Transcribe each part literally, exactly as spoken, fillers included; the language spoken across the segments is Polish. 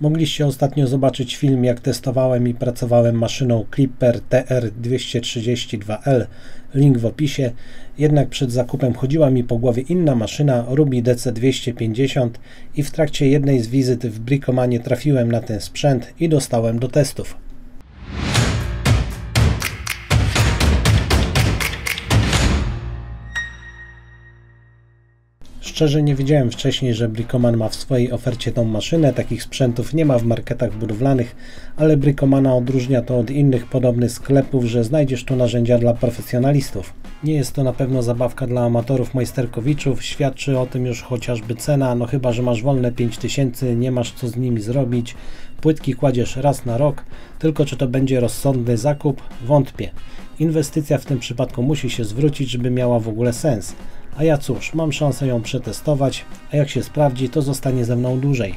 Mogliście ostatnio zobaczyć film, jak testowałem i pracowałem maszyną Clipper T R dwieście trzydzieści dwa L, link w opisie, jednak przed zakupem chodziła mi po głowie inna maszyna, Rubi D C dwieście pięćdziesiąt, i w trakcie jednej z wizyt w Bricomanie trafiłem na ten sprzęt i dostałem do testów. Szczerze nie wiedziałem wcześniej, że Bricoman ma w swojej ofercie tą maszynę, takich sprzętów nie ma w marketach budowlanych, ale Bricomana odróżnia to od innych podobnych sklepów, że znajdziesz tu narzędzia dla profesjonalistów. Nie jest to na pewno zabawka dla amatorów majsterkowiczów, świadczy o tym już chociażby cena, no chyba że masz wolne pięć tysięcy, nie masz co z nimi zrobić, płytki kładziesz raz na rok, tylko czy to będzie rozsądny zakup? Wątpię. Inwestycja w tym przypadku musi się zwrócić, żeby miała w ogóle sens. A ja cóż, mam szansę ją przetestować, a jak się sprawdzi, to zostanie ze mną dłużej.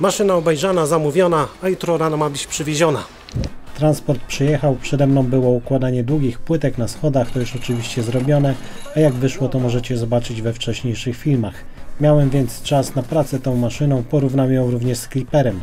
Maszyna obejrzana, zamówiona, a jutro rano ma być przywieziona. Transport przyjechał, przede mną było układanie długich płytek na schodach, to już oczywiście zrobione, a jak wyszło, to możecie zobaczyć we wcześniejszych filmach. Miałem więc czas na pracę tą maszyną, porównam ją również z Clipperem.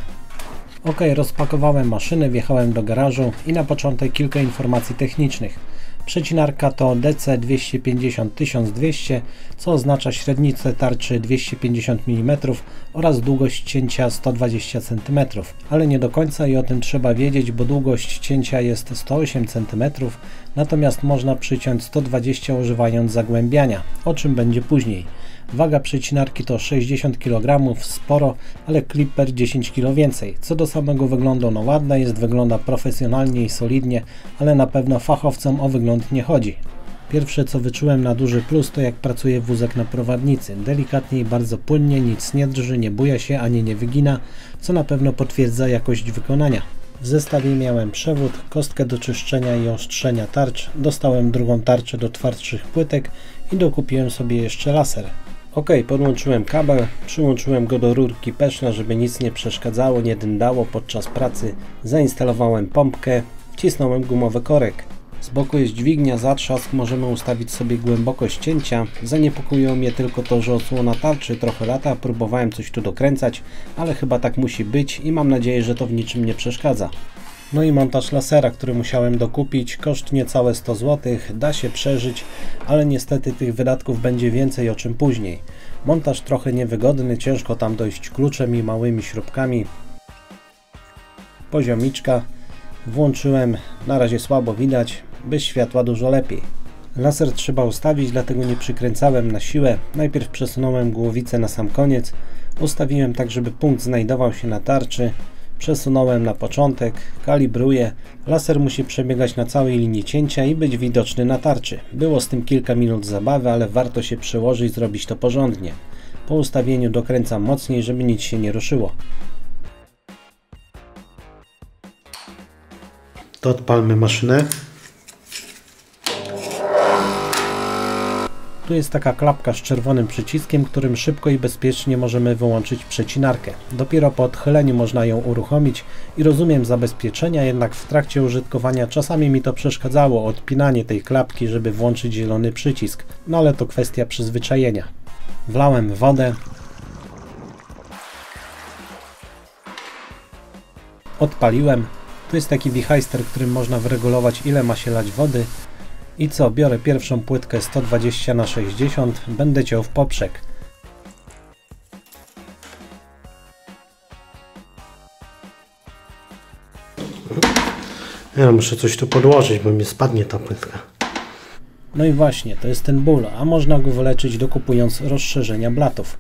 Ok, rozpakowałem maszynę, wjechałem do garażu i na początek kilka informacji technicznych. Przecinarka to D C dwieście pięćdziesiąt tysiąc dwieście, co oznacza średnicę tarczy dwieście pięćdziesiąt milimetrów oraz długość cięcia sto dwadzieścia centymetrów, ale nie do końca i o tym trzeba wiedzieć, bo długość cięcia jest sto osiem centymetrów, natomiast można przyciąć sto dwadzieścia używając zagłębiania, o czym będzie później. Waga przecinarki to sześćdziesiąt kilogramów, sporo, ale Clipper dziesięć kilo więcej. Co do samego wyglądu, no ładna jest, wygląda profesjonalnie i solidnie, ale na pewno fachowcom o wygląd nie chodzi. Pierwsze co wyczułem na duży plus, to jak pracuje wózek na prowadnicy. Delikatnie i bardzo płynnie, nic nie drży, nie buja się ani nie wygina, co na pewno potwierdza jakość wykonania. W zestawie miałem przewód, kostkę do czyszczenia i ostrzenia tarcz, dostałem drugą tarczę do twardszych płytek i dokupiłem sobie jeszcze laser. Ok, podłączyłem kabel, przyłączyłem go do rurki peszna, żeby nic nie przeszkadzało, nie dyndało podczas pracy. Zainstalowałem pompkę, wcisnąłem gumowy korek. Z boku jest dźwignia, zatrzask, możemy ustawić sobie głębokość cięcia. Zaniepokoiło mnie tylko to, że osłona tarczy trochę lata, próbowałem coś tu dokręcać, ale chyba tak musi być i mam nadzieję, że to w niczym nie przeszkadza. No i montaż lasera, który musiałem dokupić, koszt niecałe sto złotych, da się przeżyć, ale niestety tych wydatków będzie więcej, o czym później. Montaż trochę niewygodny, ciężko tam dojść kluczem i małymi śrubkami. Poziomiczka, włączyłem, na razie słabo widać, bez światła dużo lepiej. Laser trzeba ustawić, dlatego nie przykręcałem na siłę, najpierw przesunąłem głowicę na sam koniec, ustawiłem tak, żeby punkt znajdował się na tarczy. Przesunąłem na początek, kalibruję, laser musi przebiegać na całej linii cięcia i być widoczny na tarczy. Było z tym kilka minut zabawy, ale warto się przyłożyć, zrobić to porządnie. Po ustawieniu dokręcam mocniej, żeby nic się nie ruszyło. To odpalmy maszynę. Tu jest taka klapka z czerwonym przyciskiem, którym szybko i bezpiecznie możemy wyłączyć przecinarkę. Dopiero po odchyleniu można ją uruchomić i rozumiem zabezpieczenia, jednak w trakcie użytkowania czasami mi to przeszkadzało, odpinanie tej klapki, żeby włączyć zielony przycisk, no ale to kwestia przyzwyczajenia. Wlałem wodę. Odpaliłem. Tu jest taki wichajster, którym można wyregulować, ile ma się lać wody. I co, biorę pierwszą płytkę sto dwadzieścia na sześćdziesiąt, będę ciął w poprzek. Ja muszę coś tu podłożyć, bo mi spadnie ta płytka. No i właśnie, to jest ten ból, a można go wyleczyć dokupując rozszerzenia blatów.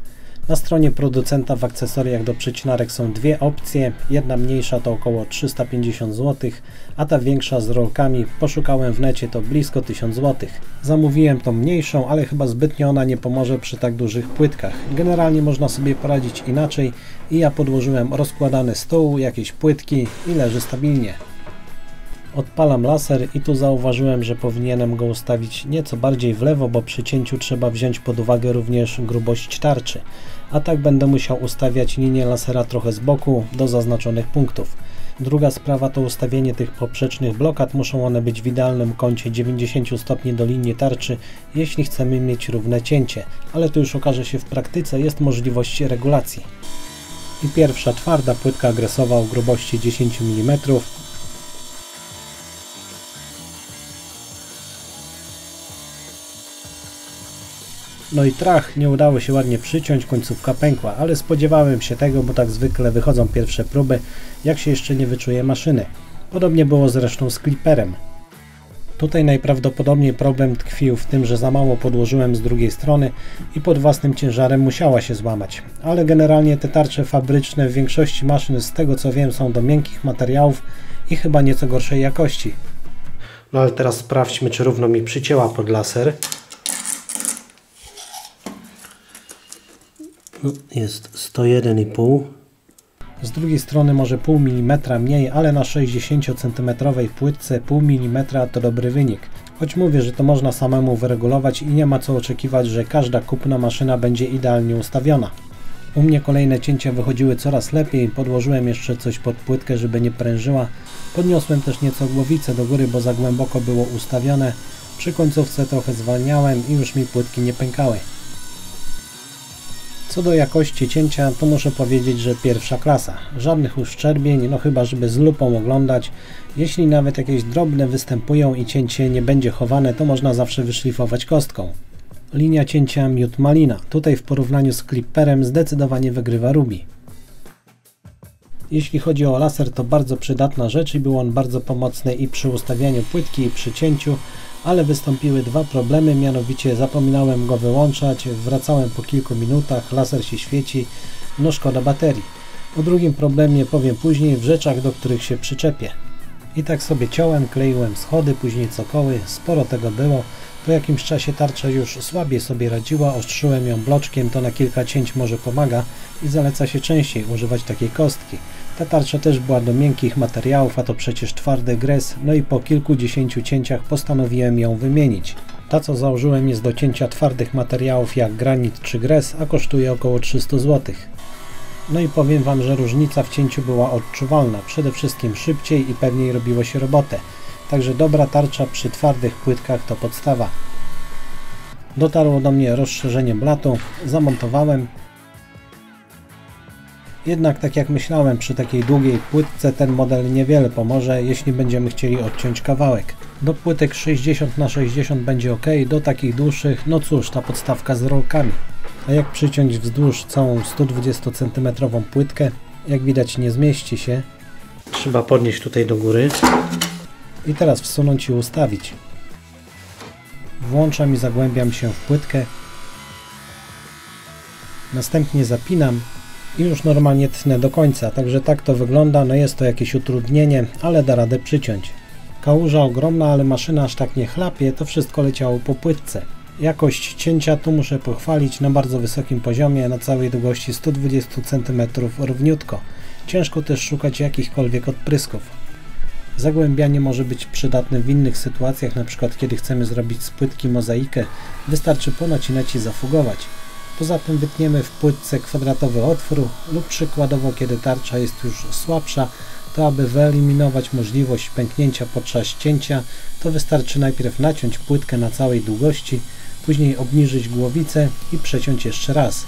Na stronie producenta w akcesoriach do przecinarek są dwie opcje, jedna mniejsza to około trzysta pięćdziesiąt złotych, a ta większa z rolkami, poszukałem w necie, to blisko tysiąc złotych. Zamówiłem tą mniejszą, ale chyba zbytnio ona nie pomoże przy tak dużych płytkach. Generalnie można sobie poradzić inaczej i ja podłożyłem rozkładany stół, jakieś płytki i leży stabilnie. Odpalam laser i tu zauważyłem, że powinienem go ustawić nieco bardziej w lewo, bo przy cięciu trzeba wziąć pod uwagę również grubość tarczy. A tak będę musiał ustawiać linię lasera trochę z boku do zaznaczonych punktów. Druga sprawa to ustawienie tych poprzecznych blokad, muszą one być w idealnym kącie dziewięćdziesiąt stopni do linii tarczy, jeśli chcemy mieć równe cięcie, ale to już okaże się w praktyce, jest możliwość regulacji. i pierwsza twarda płytka agresowa o grubości dziesięć milimetrów. No i trach, nie udało się ładnie przyciąć, końcówka pękła, ale spodziewałem się tego, bo tak zwykle wychodzą pierwsze próby, jak się jeszcze nie wyczuje maszyny. Podobnie było zresztą z kliperem. Tutaj najprawdopodobniej problem tkwił w tym, że za mało podłożyłem z drugiej strony i pod własnym ciężarem musiała się złamać. Ale generalnie te tarcze fabryczne w większości maszyn, z tego co wiem, są do miękkich materiałów i chyba nieco gorszej jakości. No ale teraz sprawdźmy, czy równo mi przycięła pod laser. Jest sto jeden i pół. Z drugiej strony może pół milimetra mniej, ale na sześćdziesięciocentimetrowej płytce pół milimetra to dobry wynik. Choć mówię, że to można samemu wyregulować i nie ma co oczekiwać, że każda kupna maszyna będzie idealnie ustawiona. U mnie kolejne cięcia wychodziły coraz lepiej, podłożyłem jeszcze coś pod płytkę, żeby nie prężyła. Podniosłem też nieco głowicę do góry, bo za głęboko było ustawione. Przy końcówce trochę zwalniałem i już mi płytki nie pękały. Co do jakości cięcia, to muszę powiedzieć, że pierwsza klasa. Żadnych uszczerbień, no chyba żeby z lupą oglądać. Jeśli nawet jakieś drobne występują i cięcie nie będzie chowane, to można zawsze wyszlifować kostką. Linia cięcia miód malina. Tutaj w porównaniu z kliperem zdecydowanie wygrywa Rubi. Jeśli chodzi o laser, to bardzo przydatna rzecz i był on bardzo pomocny i przy ustawianiu płytki, i przy cięciu, ale wystąpiły dwa problemy, mianowicie zapominałem go wyłączać, wracałem po kilku minutach, laser się świeci, no szkoda baterii. O drugim problemie powiem później, w rzeczach, do których się przyczepię. I tak sobie ciąłem, kleiłem schody, później cokoły, sporo tego było. Po jakimś czasie tarcza już słabiej sobie radziła, ostrzyłem ją bloczkiem, to na kilka cięć może pomaga i zaleca się częściej używać takiej kostki. Ta tarcza też była do miękkich materiałów, a to przecież twardy gres, no i po kilkudziesięciu cięciach postanowiłem ją wymienić. Ta, co założyłem, jest do cięcia twardych materiałów jak granit czy gres, a kosztuje około trzysta złotych. No i powiem wam, że różnica w cięciu była odczuwalna, przede wszystkim szybciej i pewniej robiło się robotę. Także dobra tarcza przy twardych płytkach to podstawa. Dotarło do mnie rozszerzenie blatu, zamontowałem. Jednak tak jak myślałem, przy takiej długiej płytce ten model niewiele pomoże, jeśli będziemy chcieli odciąć kawałek. Do płytek sześćdziesiąt na sześćdziesiąt będzie ok, do takich dłuższych, no cóż, ta podstawka z rolkami. A jak przyciąć wzdłuż całą sto dwudziesto centymetrową płytkę? Jak widać, nie zmieści się. Trzeba podnieść tutaj do góry. I teraz wsunąć i ustawić. Włączam i zagłębiam się w płytkę. Następnie zapinam i już normalnie tnę do końca. Także tak to wygląda. No jest to jakieś utrudnienie, ale da radę przyciąć. Kałuża ogromna, ale maszyna aż tak nie chlapie. To wszystko leciało po płytce. Jakość cięcia tu muszę pochwalić, na bardzo wysokim poziomie, na całej długości sto dwadzieścia centymetrów równiutko. Ciężko też szukać jakichkolwiek odprysków. Zagłębianie może być przydatne w innych sytuacjach, np. kiedy chcemy zrobić z płytki mozaikę, wystarczy ponacinać i zafugować. Poza tym wytniemy w płytce kwadratowy otwór lub przykładowo, kiedy tarcza jest już słabsza, to aby wyeliminować możliwość pęknięcia podczas cięcia, to wystarczy najpierw naciąć płytkę na całej długości, później obniżyć głowicę i przeciąć jeszcze raz.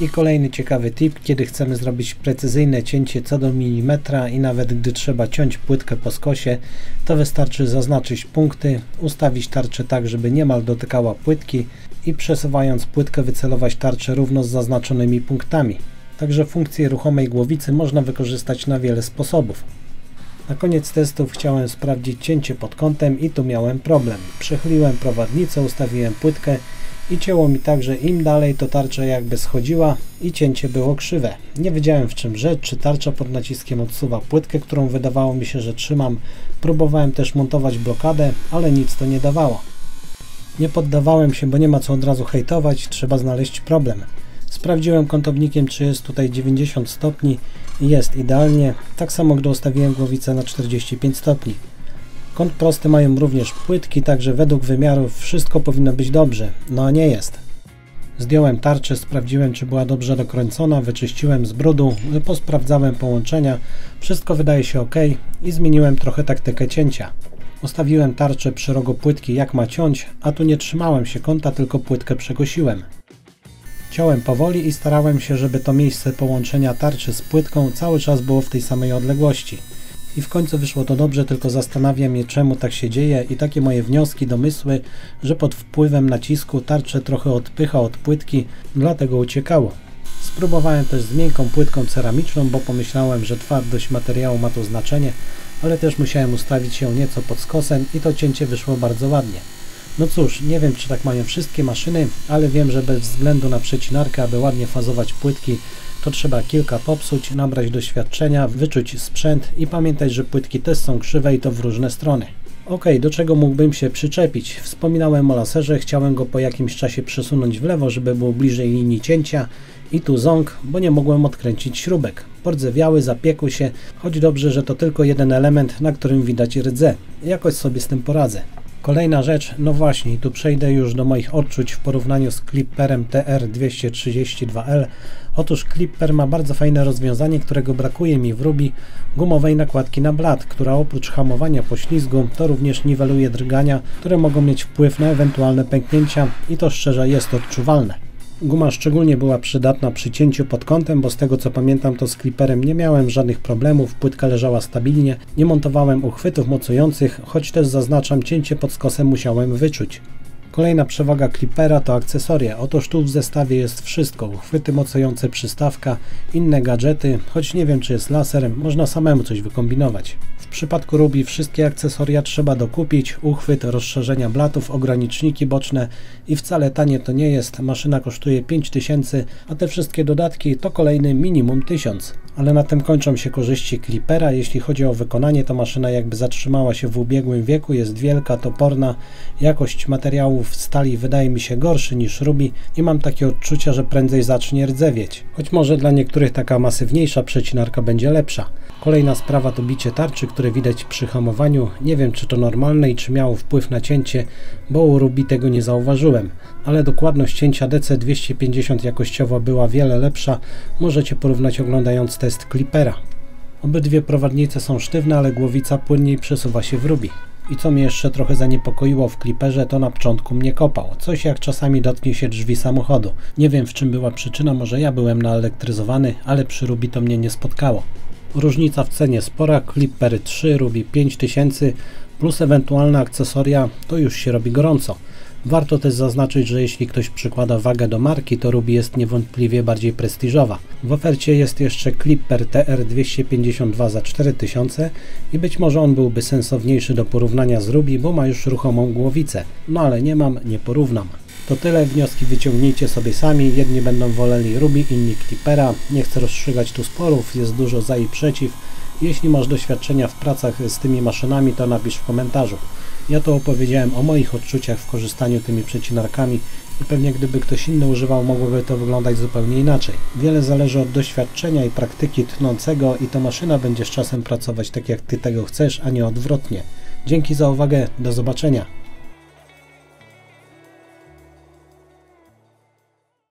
I kolejny ciekawy tip, kiedy chcemy zrobić precyzyjne cięcie co do milimetra i nawet gdy trzeba ciąć płytkę po skosie, to wystarczy zaznaczyć punkty, ustawić tarczę tak, żeby niemal dotykała płytki i przesuwając płytkę wycelować tarczę równo z zaznaczonymi punktami. Także funkcję ruchomej głowicy można wykorzystać na wiele sposobów. Na koniec testów chciałem sprawdzić cięcie pod kątem i tu miałem problem. Przechyliłem prowadnicę, ustawiłem płytkę i cięło mi tak, że im dalej, to tarcza jakby schodziła i cięcie było krzywe. Nie wiedziałem, w czym rzecz, czy tarcza pod naciskiem odsuwa płytkę, którą wydawało mi się, że trzymam. Próbowałem też montować blokadę, ale nic to nie dawało. Nie poddawałem się, bo nie ma co od razu hejtować, trzeba znaleźć problem. Sprawdziłem kątownikiem, czy jest tutaj dziewięćdziesiąt stopni i jest idealnie, tak samo gdy ustawiłem głowicę na czterdzieści pięć stopni. Kąt prosty mają również płytki, także według wymiarów wszystko powinno być dobrze, no a nie jest. Zdjąłem tarczę, sprawdziłem, czy była dobrze dokręcona, wyczyściłem z brudu, posprawdzałem połączenia, wszystko wydaje się ok i zmieniłem trochę taktykę cięcia. Ustawiłem tarczę przy rogu płytki jak ma ciąć, a tu nie trzymałem się kąta, tylko płytkę przekosiłem. Ciąłem powoli i starałem się, żeby to miejsce połączenia tarczy z płytką cały czas było w tej samej odległości. I w końcu wyszło to dobrze, tylko zastanawia mnie, czemu tak się dzieje, i takie moje wnioski, domysły, że pod wpływem nacisku tarczę trochę odpycha od płytki, dlatego uciekało. Spróbowałem też z miękką płytką ceramiczną, bo pomyślałem, że twardość materiału ma tu znaczenie, ale też musiałem ustawić ją nieco pod skosem i to cięcie wyszło bardzo ładnie. No cóż, nie wiem, czy tak mają wszystkie maszyny, ale wiem, że bez względu na przecinarkę, aby ładnie fazować płytki, to trzeba kilka popsuć, nabrać doświadczenia, wyczuć sprzęt i pamiętać, że płytki też są krzywe i to w różne strony. Ok, do czego mógłbym się przyczepić? Wspominałem o laserze, chciałem go po jakimś czasie przesunąć w lewo, żeby był bliżej linii cięcia i tu ząg, bo nie mogłem odkręcić śrubek. Pordzewiały, zapiekły się, choć dobrze, że to tylko jeden element, na którym widać rdzę. Jakoś sobie z tym poradzę. Kolejna rzecz, no właśnie, tu przejdę już do moich odczuć w porównaniu z Clipperem T R dwieście trzydzieści dwa L. Otóż Clipper ma bardzo fajne rozwiązanie, którego brakuje mi w Rubi, gumowej nakładki na blat, która oprócz hamowania poślizgu, to również niweluje drgania, które mogą mieć wpływ na ewentualne pęknięcia i to szczerze jest odczuwalne. Guma szczególnie była przydatna przy cięciu pod kątem, bo z tego co pamiętam, to z Clipperem nie miałem żadnych problemów, płytka leżała stabilnie, nie montowałem uchwytów mocujących, choć też zaznaczam, cięcie pod skosem musiałem wyczuć. Kolejna przewaga Clippera to akcesoria. Otóż tu w zestawie jest wszystko, uchwyty mocujące, przystawka, inne gadżety, choć nie wiem, czy jest laser, można samemu coś wykombinować. W przypadku Rubi wszystkie akcesoria trzeba dokupić, uchwyt, rozszerzenia blatów, ograniczniki boczne i wcale tanie to nie jest, maszyna kosztuje pięć tysięcy, a te wszystkie dodatki to kolejny minimum tysiąc. Ale na tym kończą się korzyści Clippera. Jeśli chodzi o wykonanie, to maszyna jakby zatrzymała się w ubiegłym wieku, jest wielka, toporna, jakość materiałów stali wydaje mi się gorszy niż Rubi i mam takie odczucia, że prędzej zacznie rdzewieć. Choć może dla niektórych taka masywniejsza przecinarka będzie lepsza. Kolejna sprawa to bicie tarczy, które widać przy hamowaniu. Nie wiem, czy to normalne i czy miało wpływ na cięcie, bo u Rubi tego nie zauważyłem. Ale dokładność cięcia D C dwieście pięćdziesiąt jakościowo była wiele lepsza, możecie porównać oglądając test Clippera. Obydwie prowadnice są sztywne, ale głowica płynniej przesuwa się w Rubi. I co mnie jeszcze trochę zaniepokoiło w Clipperze, to na początku mnie kopał. Coś jak czasami dotknie się drzwi samochodu. Nie wiem, w czym była przyczyna, może ja byłem naelektryzowany, ale przy Rubi to mnie nie spotkało. Różnica w cenie spora, Clipper trzy, Rubi pięć tysięcy plus ewentualne akcesoria, to już się robi gorąco. Warto też zaznaczyć, że jeśli ktoś przykłada wagę do marki, to Rubi jest niewątpliwie bardziej prestiżowa. W ofercie jest jeszcze Clipper T R dwieście pięćdziesiąt dwa za cztery tysiące i być może on byłby sensowniejszy do porównania z Rubi, bo ma już ruchomą głowicę. No ale nie mam, nie porównam. To tyle, wnioski wyciągnijcie sobie sami, jedni będą woleli Rubi, inni Clippera. Nie chcę rozstrzygać tu sporów, jest dużo za i przeciw. Jeśli masz doświadczenia w pracach z tymi maszynami, to napisz w komentarzu. Ja to opowiedziałem o moich odczuciach w korzystaniu tymi przecinarkami i pewnie gdyby ktoś inny używał, mogłoby to wyglądać zupełnie inaczej. Wiele zależy od doświadczenia i praktyki tnącego i to maszyna będzie z czasem pracować tak, jak ty tego chcesz, a nie odwrotnie. Dzięki za uwagę, do zobaczenia.